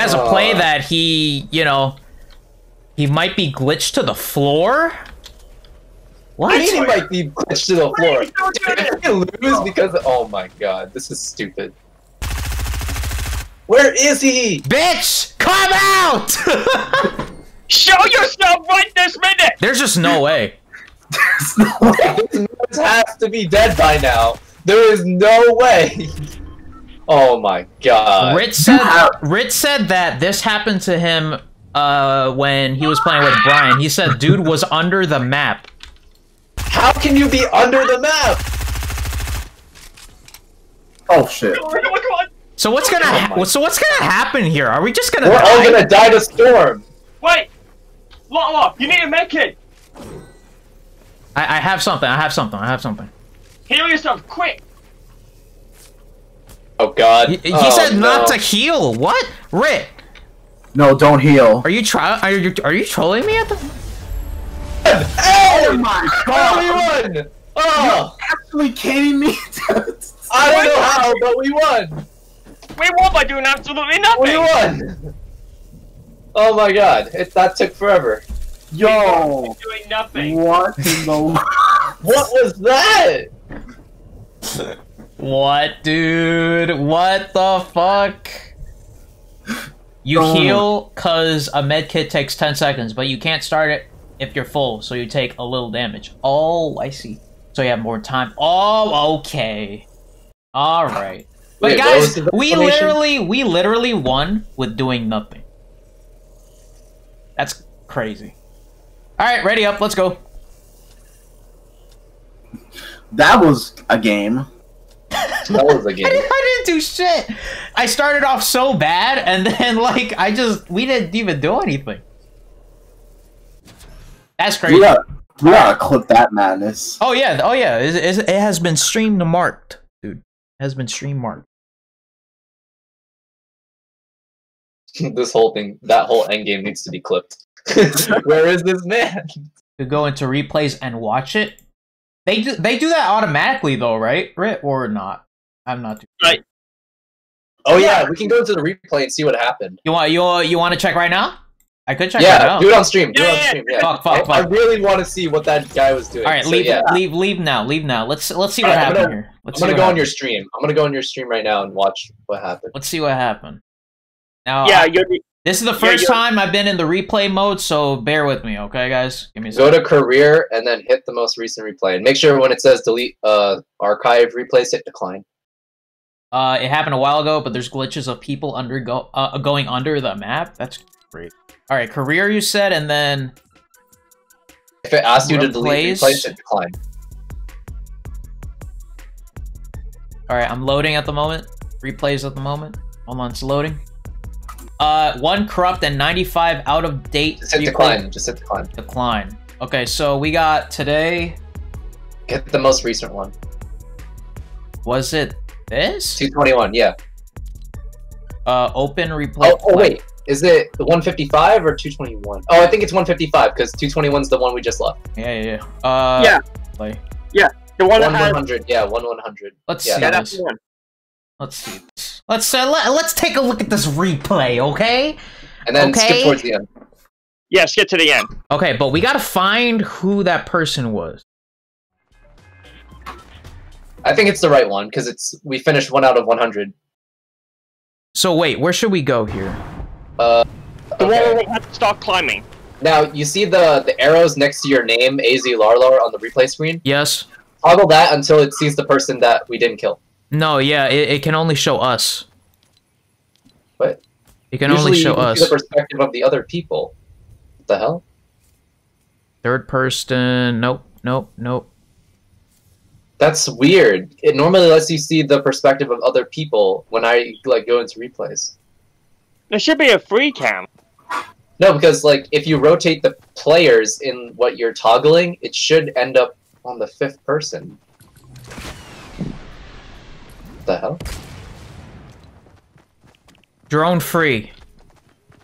has a play that he, you know, he might be glitched to the floor. What? He might be glitched to the floor. Lose because of, oh my god, this is stupid. Where is he? Bitch, come out! Show yourself right this minute! There's just no way. There's no way. This has to be dead by now. There is no way. Oh my god. Ritz said that this happened to him when he was playing with Brian. He said dude was under the map. How can you be under the map? Oh shit! So what's gonna happen here? Are we just gonna? We're all gonna die to storm. Wait, Lala, you need a med kit. I have something. Heal yourself, quick! Oh god! He said not to heal. What, Rick? No, don't heal. Are you trolling me at the? Oh my god! We won! Oh! You actually kidding me? I don't know how, but we won! We won by doing absolutely nothing! We won! Oh my god, that took forever. Yo! We won by doing nothing. What in the world? What was that? What, dude? What the fuck? You heal cause a medkit takes 10 seconds, but you can't start it if you're full, so you take a little damage. Oh, I see. So you have more time. Oh, okay. All right. But wait, guys, we literally won with doing nothing. That's crazy. All right, ready up. Let's go. That was a game. That was a game. I didn't do shit. I started off so bad, and then like we didn't even do anything. That's crazy. We gotta clip that madness. Oh yeah, oh yeah. It has been streamed marked, dude. It has been streamed marked. This whole thing, that whole endgame needs to be clipped. Where is this man? To go into replays and watch it. They do that automatically though, right? Or not? I'm not too sure. Right. Oh yeah, we can go into the replay and see what happened. You want to check right now? I could check that out. Yeah, do it on stream. Yeah. Fuck. I really want to see what that guy was doing. All right, leave now. Let's see what happened here. I'm gonna go on your stream. I'm gonna go on your stream right now and watch what happened. Let's see what happened. Now, yeah, this is the first time I've been in the replay mode, so bear with me, okay, guys? Give me a second. Go to career and then hit the most recent replay, and make sure when it says delete archive replays, hit decline. It happened a while ago, but there's glitches of people going under the map. That's great. All right, career you said, and then if it asks you to delete replays, it decline. All right, I'm loading at the moment. Replays at the moment. Hold on, it's loading. One corrupt and 95 out of date. Just hit decline. Just hit decline. Decline. Okay, so we got today. Get the most recent one. Was it this? 221. Yeah. Open replay. Oh wait. Is it the 155 or 221? Oh, I think it's 155 because 221's the one we just left. Yeah. The one 100. Yeah, 100. Let's see. Yeah, that's the one. Let's see. Let's take a look at this replay, okay? And then skip towards the end. Yeah, skip to the end. Okay, but we gotta find who that person was. I think it's the right one because we finished 1 out of 100. So wait, where should we go here? Wait, we have to stop climbing. Now, you see the arrows next to your name, AZLarLar, on the replay screen? Yes. Toggle that until it sees the person that we didn't kill. No, yeah, it can only show us. What? It can only show us. Usually you can see the perspective of the other people. What the hell? Third person... Nope. That's weird. It normally lets you see the perspective of other people when I go into replays. There should be a free cam. No, because if you rotate the players in what you're toggling, it should end up on the 5th person. What the hell? Drone free.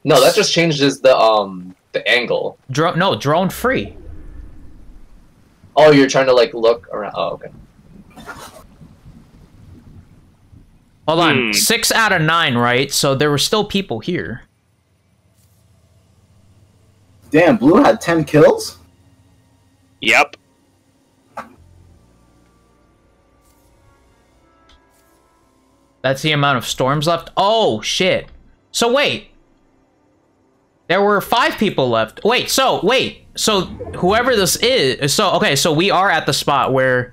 No, that just changes the angle. Drone free. Oh, you're trying to look around. Oh, okay. Hold on. 6 out of 9, right? So there were still people here. Damn, Blue had 10 kills? Yep. That's the amount of storms left? Oh, shit. So wait. There were 5 people left. Wait. So whoever this is... So we are at the spot where...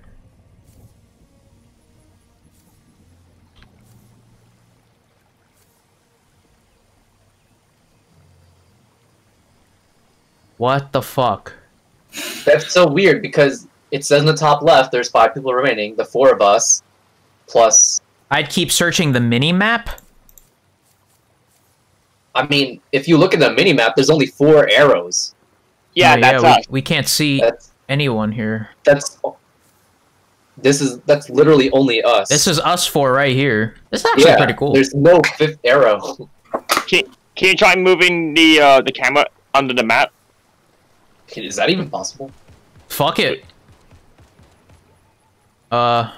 What the fuck? That's so weird because it says in the top left there's 5 people remaining, the 4 of us, plus... I'd keep searching the mini-map? I mean, if you look at the mini-map, there's only 4 arrows. Yeah, that's us. We can't see anyone here. That's literally only us. This is us 4 right here. This is actually pretty cool. There's no 5th arrow. Can you try moving the camera under the map? Is that even possible? Fuck it. I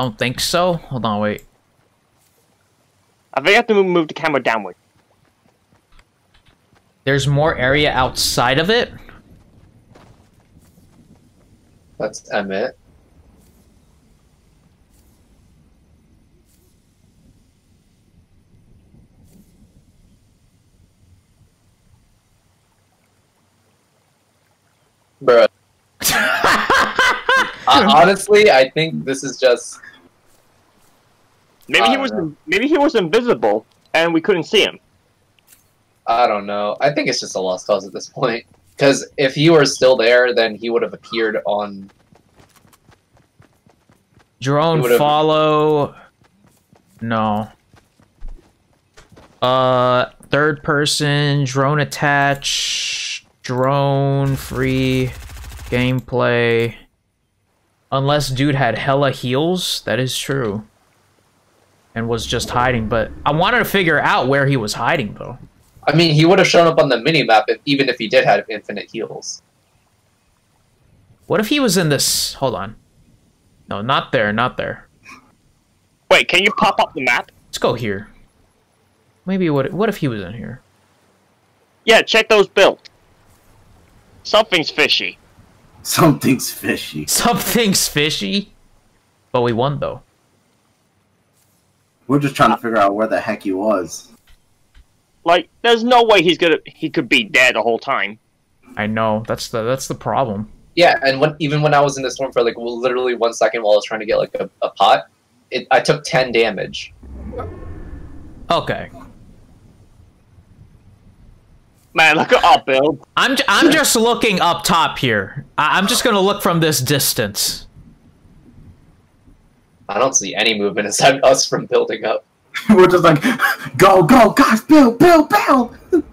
don't think so. Hold on, wait. I think I have to move the camera downward. There's more area outside of it. Let's Emmett. Bruh. Honestly, I think this is just. Maybe he was. Maybe he was invisible, and we couldn't see him. I don't know. I think it's just a lost cause at this point. Because if he were still there, then he would have appeared on. Drone follow. No. Third person drone attach. Drone free gameplay. Unless dude had hella heals, that is true. And was just hiding, but I wanted to figure out where he was hiding though. I mean, he would have shown up on the minimap if, even if he did have infinite heals. What if he was in this? Hold on. No, not there, not there. Wait, can you pop up the map? Let's go here. Maybe what if he was in here? Yeah, check those builds. Something's fishy. Something's fishy. Something's fishy? But we won, though. We're just trying to figure out where the heck he was. Like, there's no way he could be dead the whole time. I know. That's the problem. Yeah, and even when I was in the storm for, like, literally 1 second while I was trying to get, like, a pot, I took 10 damage. Okay. Man, look at our build. I'm just looking up top here. I'm just gonna look from this distance. I don't see any movement aside us from building up. We're just like, go, go, guys, build, build, build.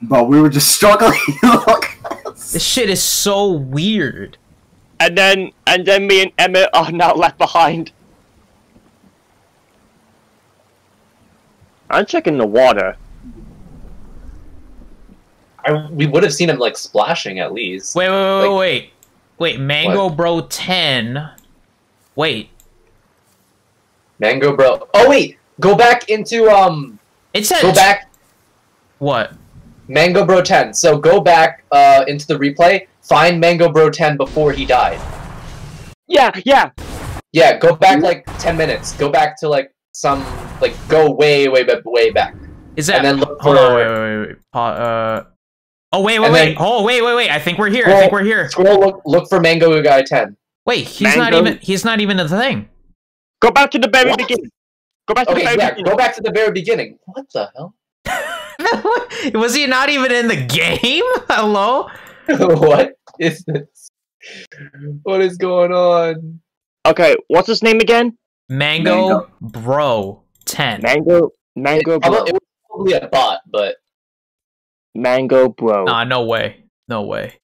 But we were just struggling. Look, this shit is so weird. And then me and Emmett are now left behind. I'm checking the water. We would have seen him, like, splashing at least. Wait, Mango Bro 10. Wait. Mango Bro. Oh, wait. Go back into, It says... Go back... What? Mango Bro 10. So go back, into the replay. Find Mango Bro 10 before he died. Yeah, go back, like, 10 minutes. Go back to, like, some... Like, go way back. Is that... And then look for... Hold on, wait. Wait. I think we're here. Scroll, Scroll, look for Mango Guy 10. Wait, he's not even a thing. Go back to the very beginning. Go back to the very beginning. What the hell? Was he not even in the game? Hello? What is this? What is going on? Okay, what's his name again? Mango Bro 10. Mango Bro. It was probably a bot, but Mango Bro. Nah, no way. No way.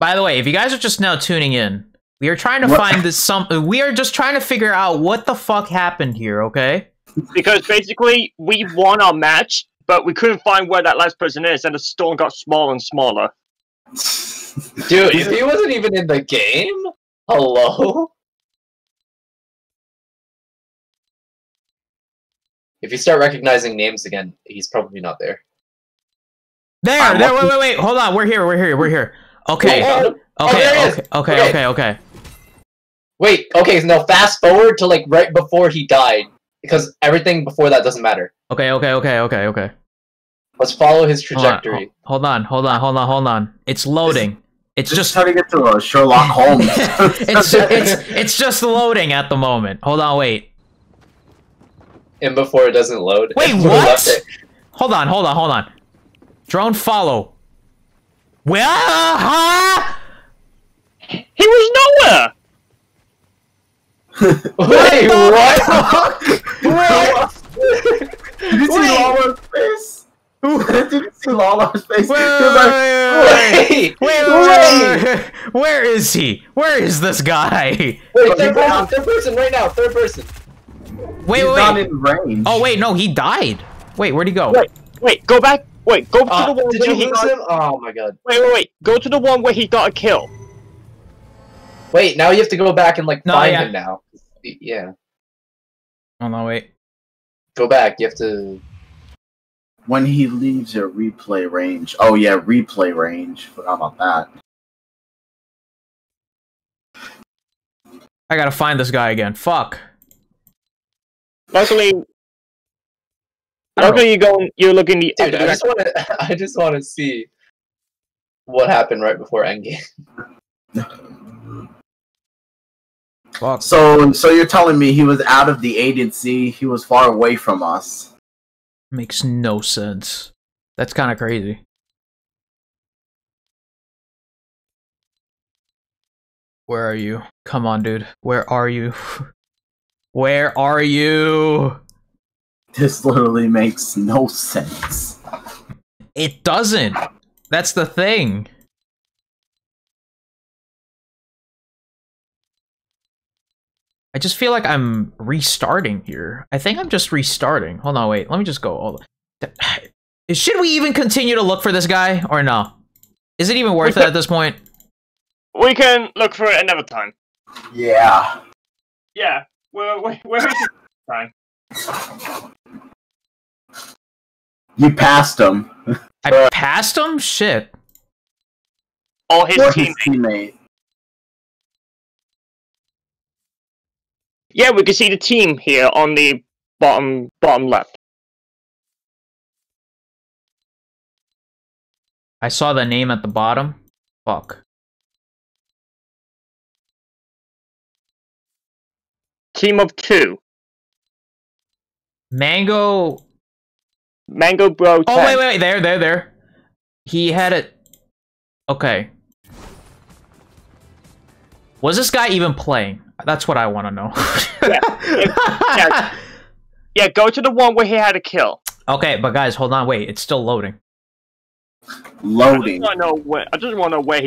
By the way, if you guys are just now tuning in, we are trying to find this we are just trying to figure out what the fuck happened here, okay? Because basically we won our match, but we couldn't find where that last person is, and the storm got smaller and smaller. Dude, he wasn't even in the game? Hello? If you start recognizing names again, he's probably not there. There, wait, hold on, we're here. Okay, okay. Wait, okay, now fast forward to like right before he died, because everything before that doesn't matter. Okay. Let's follow his trajectory. Hold on. It's loading. It's just how to get to Sherlock Holmes. it's just loading at the moment. Hold on, wait. And before it doesn't load. Wait, what? Hold on. Drone follow. Where? He was nowhere. Wait, what? Did you see Lala's face? Wait. Where is he? Where is this guy? Wait, third person right now. Third person. Wait. Not in range. Oh, wait, no, he died. Wait, where'd he go? Wait, go back. Wait, go to the one where he got him. Oh my god. Wait. Go to the one where he got a kill. Wait, now you have to go back and like find him now. Yeah. Oh no, wait. Go back. You have to. When he leaves your replay range. Oh yeah, replay range. Forgot about that. I gotta find this guy again. Fuck. Luckily, you're looking the other direction. I just want to see what happened right before endgame. Fuck. So you're telling me he was out of the agency? He was far away from us. Makes no sense. That's kind of crazy. Where are you? Come on, dude. Where are you? Where are you? This literally makes no sense. It doesn't. That's the thing. I just feel like I'm restarting here. I think I'm just restarting. Hold on, wait. Let me just go all the... Should we even continue to look for this guy or no? Is it even worth it at this point? We can look for it another time. Yeah. Yeah. Where is this time? You passed him. I passed him? Shit. All his teammates. Yeah, we can see the team here on the bottom left. I saw the name at the bottom. Fuck. Team of 2. Mango Bro 10. Oh, wait. There. He had it. Okay. Was this guy even playing? That's what I want to know. Yeah, go to the one where he had a kill. Okay, but guys, hold on. Wait, it's still loading. Loading. I just want to know where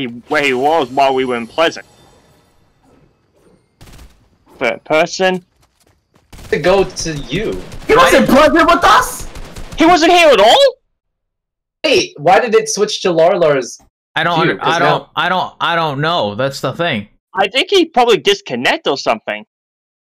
he was while we were in Pleasant. Third person. To go to you. He wasn't plugged in with us? He wasn't here at all? Hey, why did it switch to LarLar's? I don't know. That's the thing. I think he probably disconnected or something.